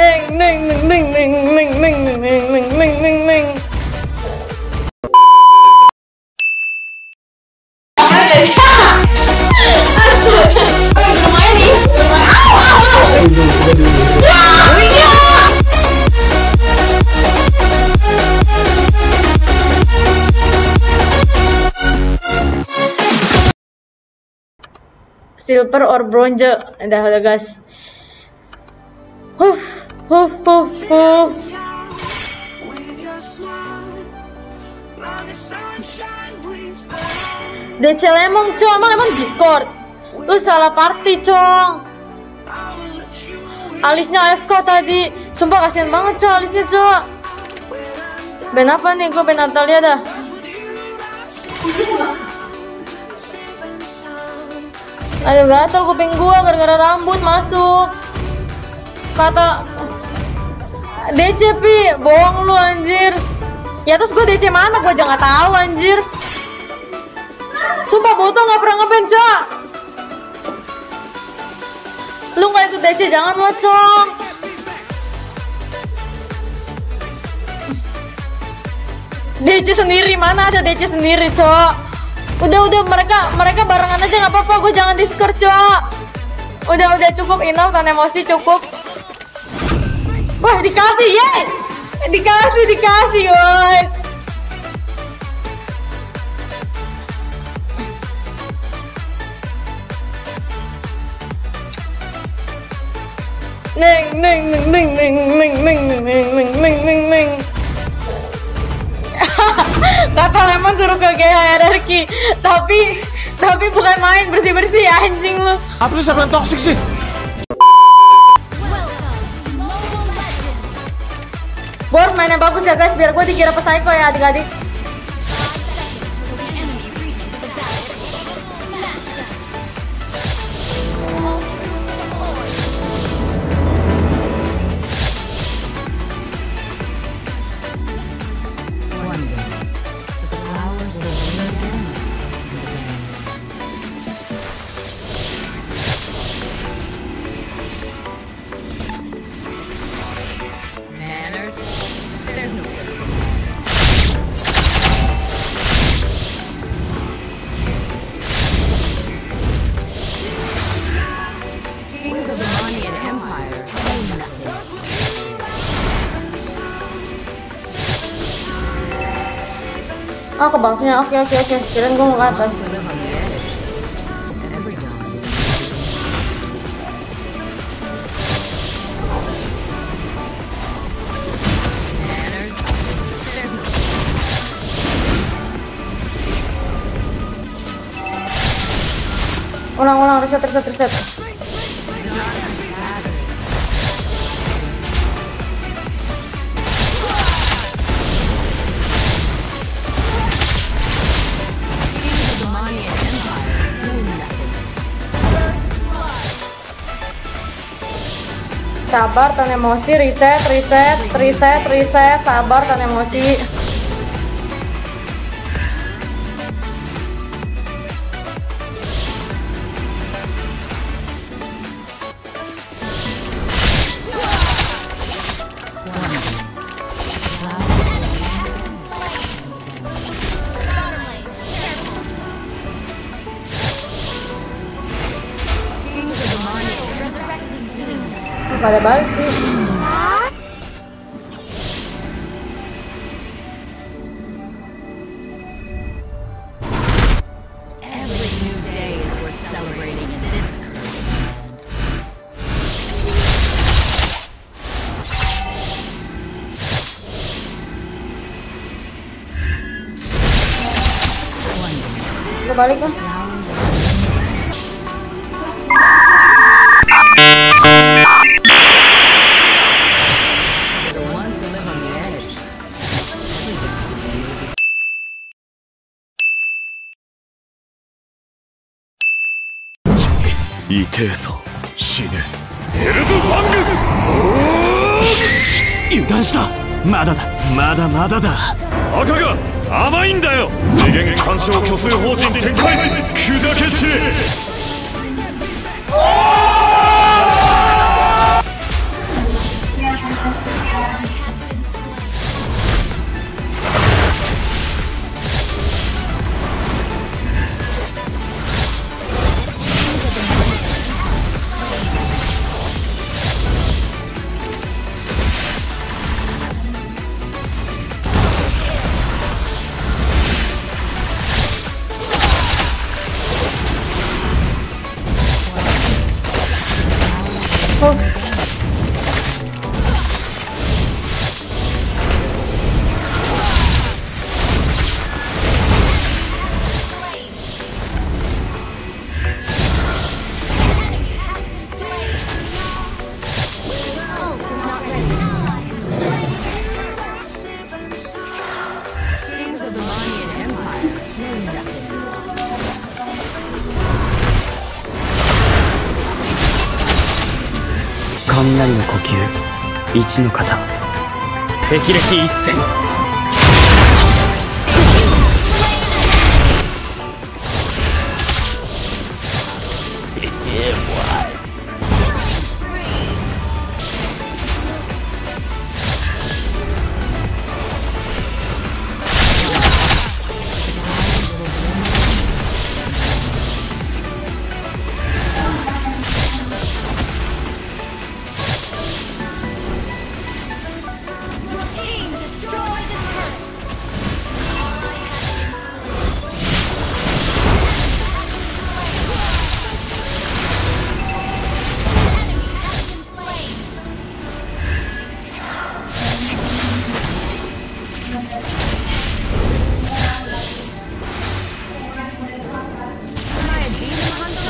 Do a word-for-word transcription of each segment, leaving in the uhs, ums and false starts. Ning, ning, ning, ning, ning, ning, ning, ning, ning, ning, ning. Silver or bronze, dah udah guys. Huh, huh, huh, huh. D C Lemon, cong, emang Lemon Discord. Lu salah party, cong. Alisnya A F K tadi, sumpah kasihan banget cong alisnya cong. Ben apa nih, gue Ben Natalia dah. Aduh gatel kuping gua gara-gara rambut masuk. Kata D C P bohong lu anjir. Ya terus gua D C mana gua aja nggak tahu anjir. Sumpah botol nggak pernah nge-ban, Cok. Lu nggak ikut D C jangan lu, Cok. D C sendiri mana ada D C sendiri, Cok. Udah udah mereka mereka barengan aja nggak apa-apa, gue jangan Discord cok. Udah udah cukup enough, tanpa emosi cukup. Wah dikasih ye, dikasih dikasih woi. Neng neng neng neng neng neng neng neng neng neng neng. Kata Lemon suruh ke G H R R Q, tapi tapi bukan main bersih-bersih anjing lu. Apa lu sampean toksik sih? Gua harus main yang bagus ya guys, biar gua dikira psycho ya adik-adik. Ah oh, ke banknya, oke oke oke, kirain gue mau ke atas. Ulang-ulang, reset reset reset. Sabar, tahan emosi, reset, reset, reset, reset, sabar, tahan emosi. Pada balik sih. Gue balik kan? 雷の呼吸一の型霹靂一閃。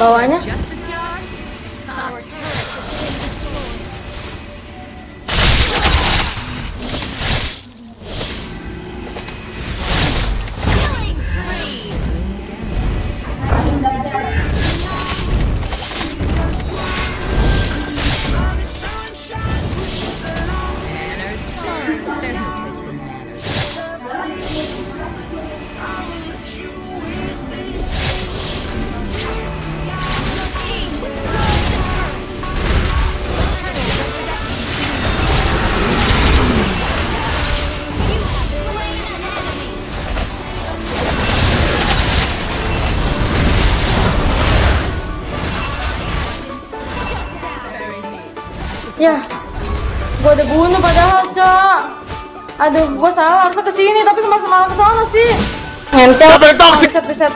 Bawahnya ya, gua udah bunuh padahal, Cok. Aduh, gua salah, harusnya kesini, tapi kemarin malah kesana sih. Ngentel. Reset, reset.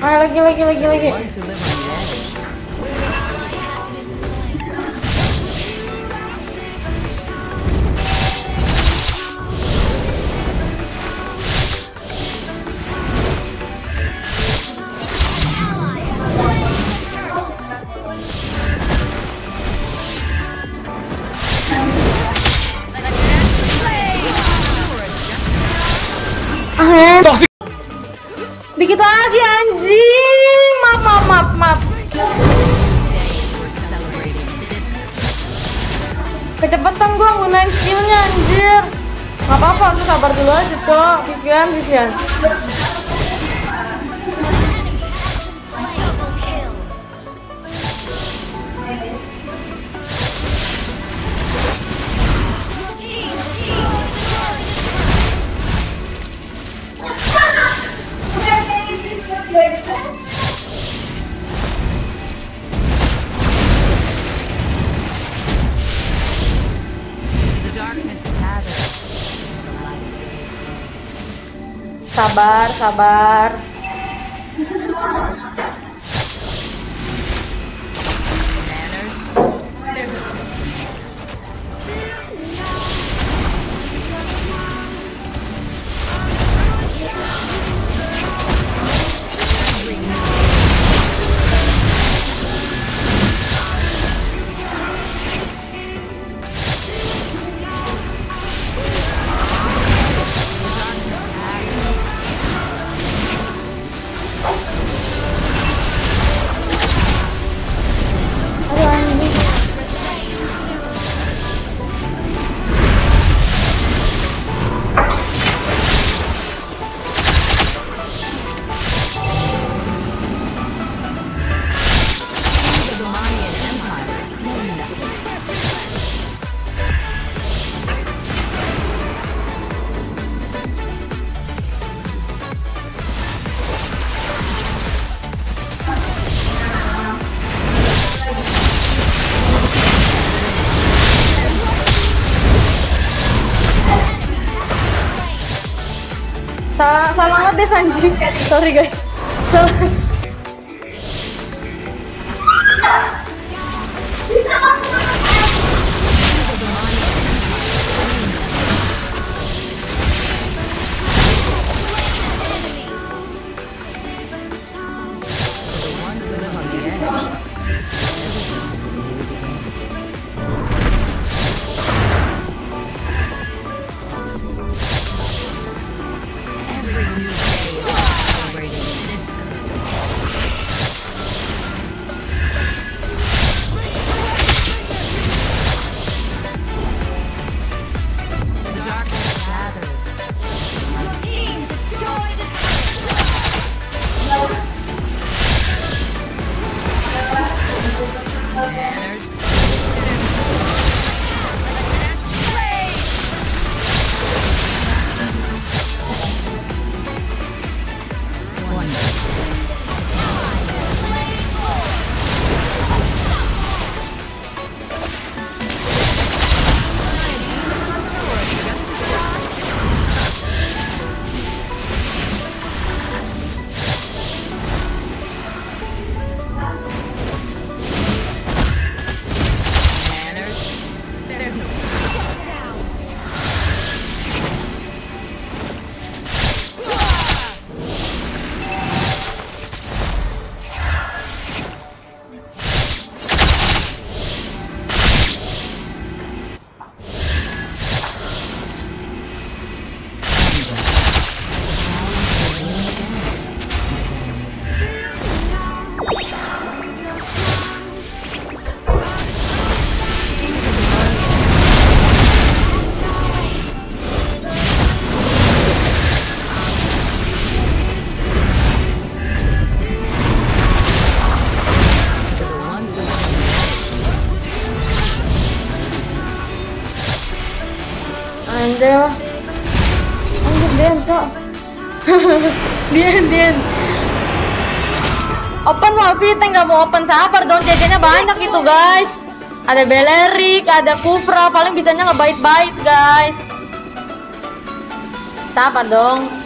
Ah, lagi, lagi, lagi, lagi. Dikit lagi, anjing. Maaf, maaf, maaf, maaf. Kecepatan gue gunain skillnya, anjir. Gak apa-apa, aku sabar dulu aja, Cok. Vivian, Vivian. Sabar, sabar. Salah, salah ngedes, anjing. Sorry guys, salah. there. I'm just there, cok. Dian, Dian. Open Wafi, teh nggak mau open sabar dong. C C-nya banyak itu, guys. Ada Belerick, ada Kufra, paling bisanya ngebait-bait, guys. Sabar dong.